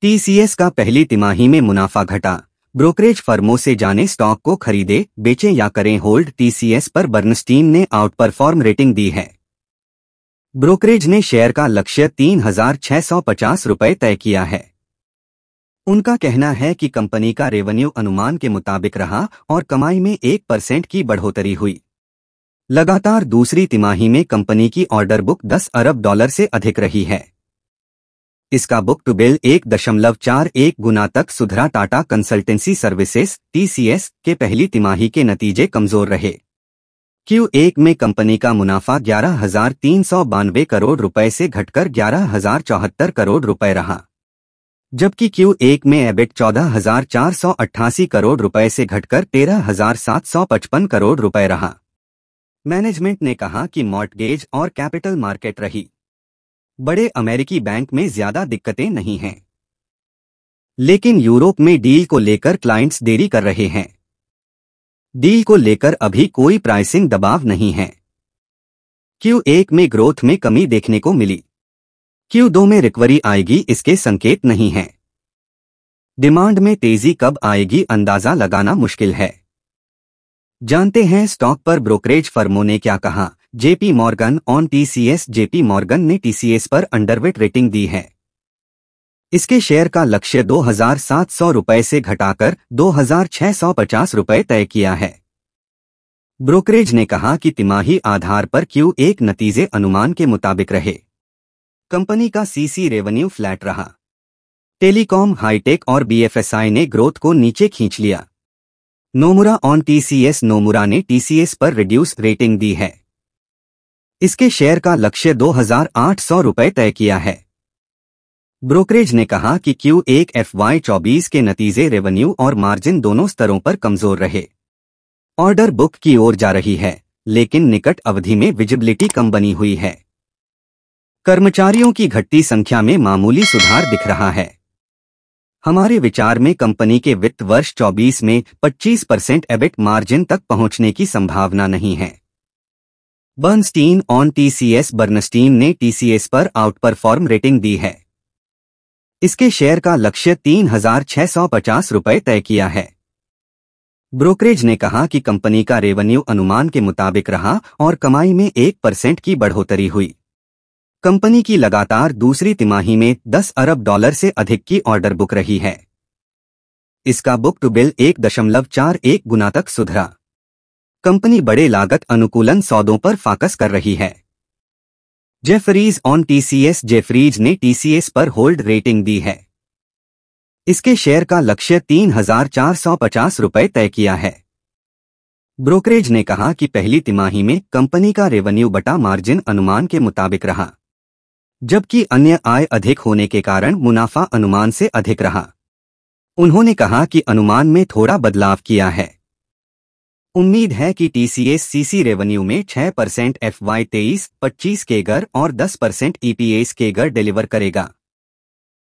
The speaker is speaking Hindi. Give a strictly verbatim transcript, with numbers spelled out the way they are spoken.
टीसीएस का पहली तिमाही में मुनाफा घटा, ब्रोकरेज फर्मों से जाने स्टॉक को खरीदे, बेचें या करें होल्ड। टीसीएस पर बर्नस्टीन ने आउट परफॉर्म रेटिंग दी है। ब्रोकरेज ने शेयर का लक्ष्य तीन हजार छह सौ पचास रुपये तय किया है। उनका कहना है कि कंपनी का रेवेन्यू अनुमान के मुताबिक रहा और कमाई में एक परसेंट की बढ़ोतरी हुई। लगातार दूसरी तिमाही में कंपनी की ऑर्डर बुक दस अरब डॉलर से अधिक रही है। इसका बुक टू बिल एक दशमलव चार एक गुना तक सुधरा। टाटा कंसल्टेंसी सर्विसेज टीसीएस के पहली तिमाही के नतीजे कमजोर रहे। क्यू एक में कंपनी का मुनाफा ग्यारह हजार तीन सौ बानवे करोड़ रुपए से घटकर ग्यारह हजार चौहत्तर करोड़ रुपए रहा, जबकि क्यू एक में एबिट चौदह हजार चार सौ अट्ठासी करोड़ रुपए से घटकर तेरह हजार सात सौ पचपन करोड़ रुपए रहा। मैनेजमेंट ने कहा कि मॉर्टगेज और कैपिटल मार्केट रही बड़े अमेरिकी बैंक में ज्यादा दिक्कतें नहीं हैं, लेकिन यूरोप में डील को लेकर क्लाइंट्स देरी कर रहे हैं। डील को लेकर अभी कोई प्राइसिंग दबाव नहीं है। क्यू एक में ग्रोथ में कमी देखने को मिली। क्यू दो में रिकवरी आएगी इसके संकेत नहीं हैं। डिमांड में तेजी कब आएगी अंदाजा लगाना मुश्किल है। जानते हैं स्टॉक पर ब्रोकरेज फर्मों ने क्या कहा। JP Morgan on TCS. JP Morgan ने टीसीएस पर अंडरवेट रेटिंग दी है। इसके शेयर का लक्ष्य दो हजार सात सौ रुपये से घटाकर दो हजार छह सौ पचास रुपये तय किया है। ब्रोकरेज ने कहा कि तिमाही आधार पर क्यू एक नतीजे अनुमान के मुताबिक रहे। कंपनी का सीसी रेवेन्यू फ्लैट रहा। टेलीकॉम, हाईटेक और बीएफएसआई ने ग्रोथ को नीचे खींच लिया। Nomura on TCS. नोमुरा ने टीसीएस पर रिड्यूस रेटिंग दी है। इसके शेयर का लक्ष्य दो हजार आठ सौ रुपये तय किया है। ब्रोकरेज ने कहा कि क्यू एक एफ वाई चौबीस के नतीजे रेवेन्यू और मार्जिन दोनों स्तरों पर कमजोर रहे। ऑर्डर बुक की ओर जा रही है, लेकिन निकट अवधि में विजिबिलिटी कम बनी हुई है। कर्मचारियों की घटती संख्या में मामूली सुधार दिख रहा है। हमारे विचार में कंपनी के वित्त वर्ष चौबीस में पच्चीस परसेंट एबिट मार्जिन तक पहुंचने की संभावना नहीं है। Bernstein on TCS. बर्नस्टीन ने टीसीएस पर आउट परफॉर्म रेटिंग दी है। इसके शेयर का लक्ष्य तीन हजार छह सौ पचास रुपये तय किया है। ब्रोकरेज ने कहा कि कंपनी का रेवेन्यू अनुमान के मुताबिक रहा और कमाई में एक परसेंट की बढ़ोतरी हुई। कंपनी की लगातार दूसरी तिमाही में दस अरब डॉलर से अधिक की ऑर्डर बुक रही है। इसका बुक टू बिल एक दशमलव चार एक गुना तक सुधरा। कंपनी बड़े लागत अनुकूलन सौदों पर फोकस कर रही है। Jefferies on TCS. जेफरीज ने टीसीएस पर होल्ड रेटिंग दी है। इसके शेयर का लक्ष्य तीन हजार चार सौ पचास रुपये तय किया है। ब्रोकरेज ने कहा कि पहली तिमाही में कंपनी का रेवेन्यू बटा मार्जिन अनुमान के मुताबिक रहा, जबकि अन्य आय अधिक होने के कारण मुनाफा अनुमान से अधिक रहा। उन्होंने कहा कि अनुमान में थोड़ा बदलाव किया है। उम्मीद है कि टीसीएस सीसी रेवेन्यू में छह परसेंट एफ वाई तेईस पच्चीस केगर और दस परसेंट ईपीएस केगर डिलीवर करेगा।